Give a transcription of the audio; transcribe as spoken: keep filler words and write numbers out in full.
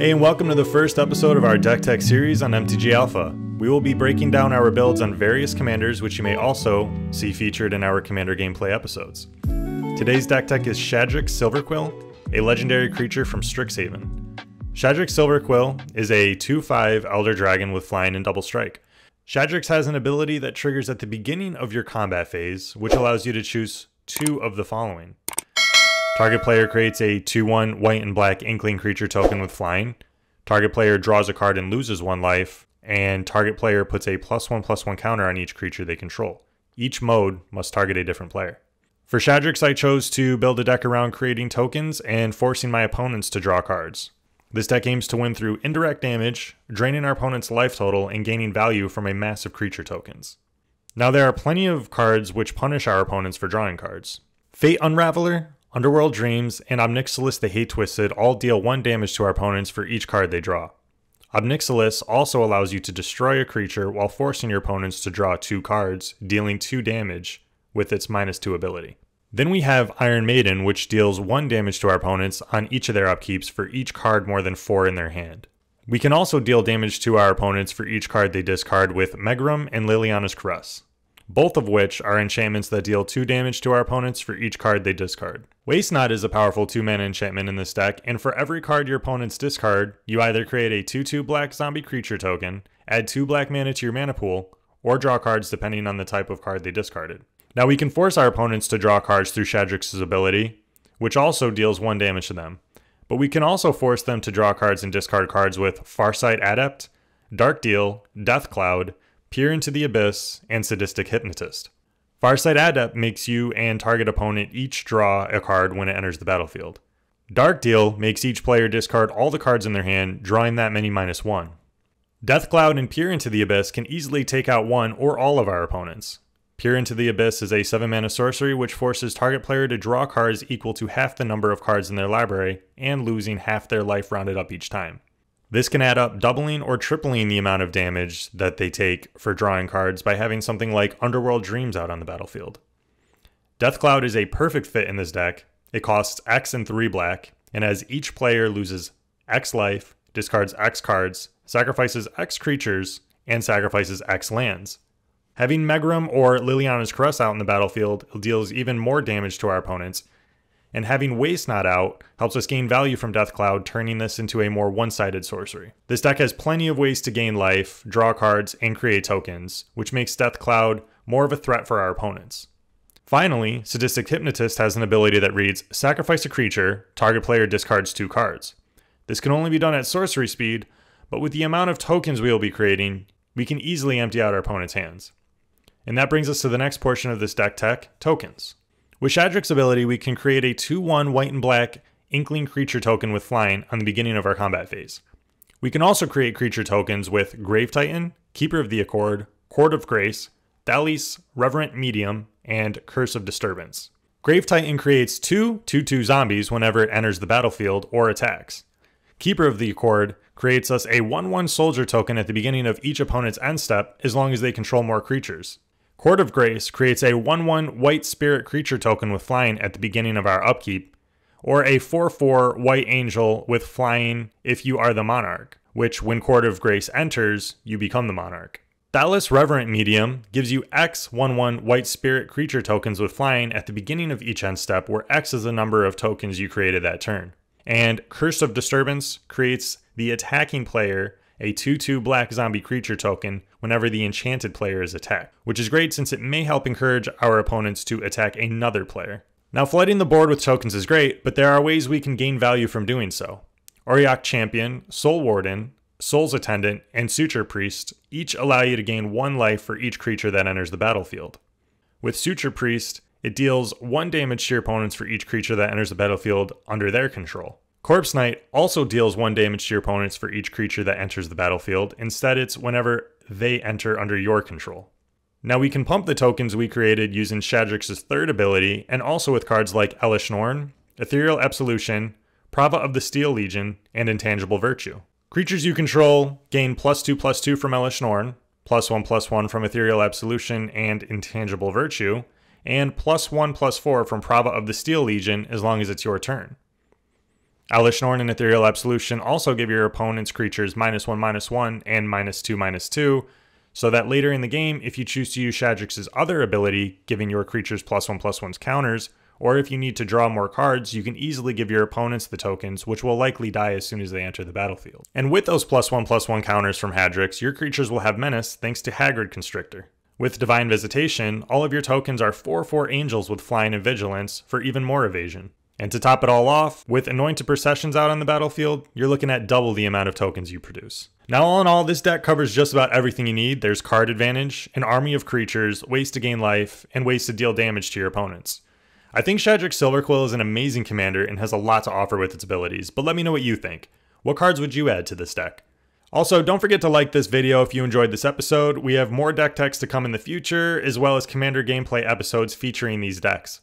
Hey, and welcome to the first episode of our Deck Tech series on M T G Alpha. We will be breaking down our builds on various commanders, which you may also see featured in our Commander gameplay episodes. Today's deck tech is Shadrix Silverquill, a legendary creature from Strixhaven. Shadrix Silverquill is a two five Elder Dragon with flying and double strike. Shadrix has an ability that triggers at the beginning of your combat phase, which allows you to choose two of the following. Target player creates a two one white and black Inkling creature token with flying. Target player draws a card and loses one life, and target player puts a plus one plus one counter on each creature they control. Each mode must target a different player. For Shadrix, I chose to build a deck around creating tokens and forcing my opponents to draw cards. This deck aims to win through indirect damage, draining our opponent's life total, and gaining value from a mass of creature tokens. Now there are plenty of cards which punish our opponents for drawing cards. Fate Unraveler, Underworld Dreams, and Omnixilis the Hate Twisted all deal one damage to our opponents for each card they draw. Omnixilis also allows you to destroy a creature while forcing your opponents to draw two cards, dealing two damage with its minus two ability. Then we have Iron Maiden, which deals one damage to our opponents on each of their upkeeps for each card more than four in their hand. We can also deal damage to our opponents for each card they discard with Megrim and Liliana's Caress, both of which are enchantments that deal two damage to our opponents for each card they discard. Waste Not is a powerful two mana enchantment in this deck, and for every card your opponents discard, you either create a two two black zombie creature token, add two black mana to your mana pool, or draw cards depending on the type of card they discarded. Now we can force our opponents to draw cards through Shadrix's ability, which also deals one damage to them, but we can also force them to draw cards and discard cards with Farsight Adept, Dark Deal, Death Cloud, Peer into the Abyss, and Sadistic Hypnotist. Farsight Adept makes you and target opponent each draw a card when it enters the battlefield. Dark Deal makes each player discard all the cards in their hand, drawing that many minus one. Death Cloud and Peer into the Abyss can easily take out one or all of our opponents. Peer into the Abyss is a seven mana sorcery which forces target player to draw cards equal to half the number of cards in their library and losing half their life rounded up each time. This can add up doubling or tripling the amount of damage that they take for drawing cards by having something like Underworld Dreams out on the battlefield. Death Cloud is a perfect fit in this deck. It costs X and three black, and as each player loses X life, discards X cards, sacrifices X creatures, and sacrifices X lands. Having Megrim or Liliana's Caress out in the battlefield deals even more damage to our opponents, and having Waste Not out helps us gain value from Death Cloud, turning this into a more one-sided sorcery. This deck has plenty of ways to gain life, draw cards, and create tokens, which makes Death Cloud more of a threat for our opponents. Finally, Sadistic Hypnotist has an ability that reads, sacrifice a creature, target player discards two cards. This can only be done at sorcery speed, but with the amount of tokens we will be creating, we can easily empty out our opponent's hands. And that brings us to the next portion of this deck tech, tokens. With Shadrix's ability, we can create a two one white and black Inkling creature token with flying on the beginning of our combat phase. We can also create creature tokens with Grave Titan, Keeper of the Accord, Court of Grace, Thalisse, Reverent Medium, and Curse of Disturbance. Grave Titan creates two two two zombies whenever it enters the battlefield or attacks. Keeper of the Accord creates us a one one soldier token at the beginning of each opponent's end step as long as they control more creatures. Court of Grace creates a one one white spirit creature token with flying at the beginning of our upkeep, or a four four white angel with flying if you are the monarch, which when Court of Grace enters, you become the monarch. Thalisse Reverent Medium gives you X one one white spirit creature tokens with flying at the beginning of each end step, where X is the number of tokens you created that turn. And Curse of Disturbance creates the attacking player a two two black zombie creature token whenever the enchanted player is attacked, which is great since it may help encourage our opponents to attack another player. Now, flooding the board with tokens is great, but there are ways we can gain value from doing so. Auriok Champion, Soul Warden, Souls Attendant, and Suture Priest each allow you to gain one life for each creature that enters the battlefield. With Suture Priest, it deals one damage to your opponents for each creature that enters the battlefield under their control. Corpse Knight also deals one damage to your opponents for each creature that enters the battlefield. Instead, it's whenever they enter under your control. Now we can pump the tokens we created using Shadrix's third ability, and also with cards like Elish Norn, Ethereal Absolution, Prava of the Steel Legion, and Intangible Virtue. Creatures you control gain plus two plus two from Elish Norn, plus one plus one from Ethereal Absolution and Intangible Virtue, and plus one plus four from Prava of the Steel Legion as long as it's your turn. Elish Norn and Ethereal Absolution also give your opponent's creatures minus one, minus one, and minus two, minus two, so that later in the game, if you choose to use Shadrix's other ability, giving your creatures plus one, plus one's counters, or if you need to draw more cards, you can easily give your opponents the tokens, which will likely die as soon as they enter the battlefield. And with those plus one, plus one counters from Shadrix, your creatures will have menace thanks to Haggard Constrictor. With Divine Visitation, all of your tokens are four four angels with flying and vigilance for even more evasion. And to top it all off, with Anointed Processions out on the battlefield, you're looking at double the amount of tokens you produce. Now all in all, this deck covers just about everything you need. There's card advantage, an army of creatures, ways to gain life, and ways to deal damage to your opponents. I think Shadrix Silverquill is an amazing commander and has a lot to offer with its abilities, but let me know what you think. What cards would you add to this deck? Also, don't forget to like this video if you enjoyed this episode. We have more deck techs to come in the future, as well as commander gameplay episodes featuring these decks.